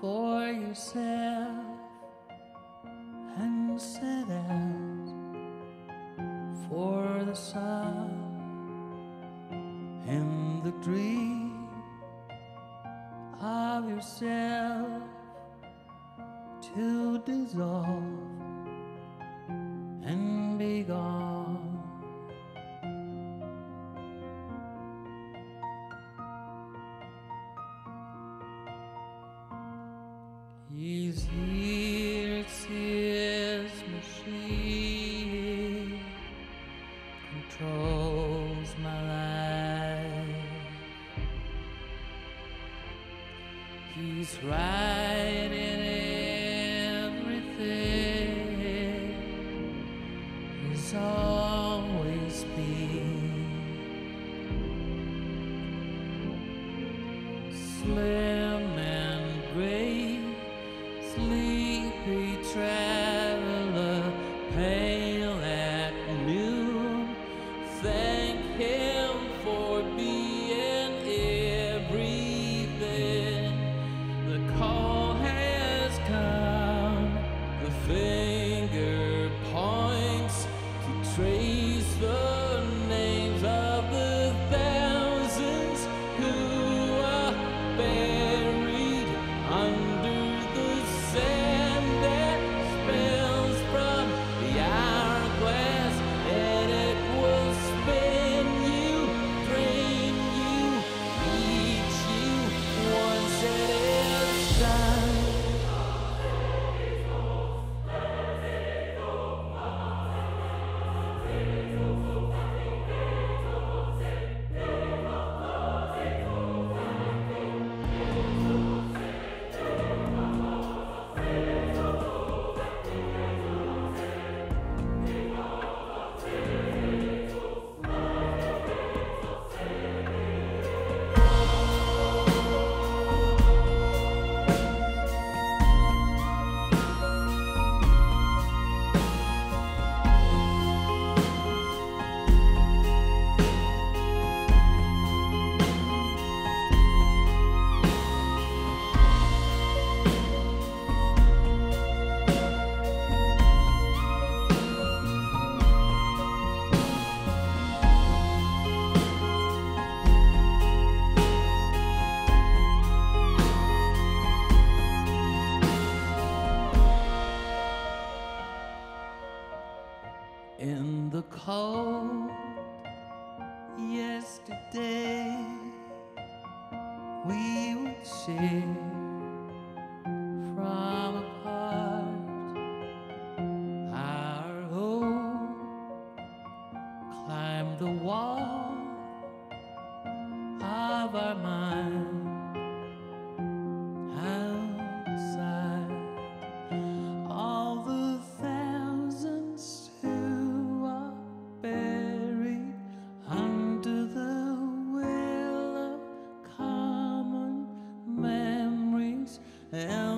for yourself and set out for the sun in the dream of yourself to dissolve and be gone. He's here, it's his machine, controls my life. He's right in everything, he's always been. Slim and gray, sleepy traveler, pale at noon, thank him for being everything. The call has come, the finger points to trace the names of the thousands who are buried under sand that spills from the hourglass, and it will spin you, drain you, eat you once it is done. In the cold yesterday, we would share from apart our home, climb the wall of our mind outside. All the thousands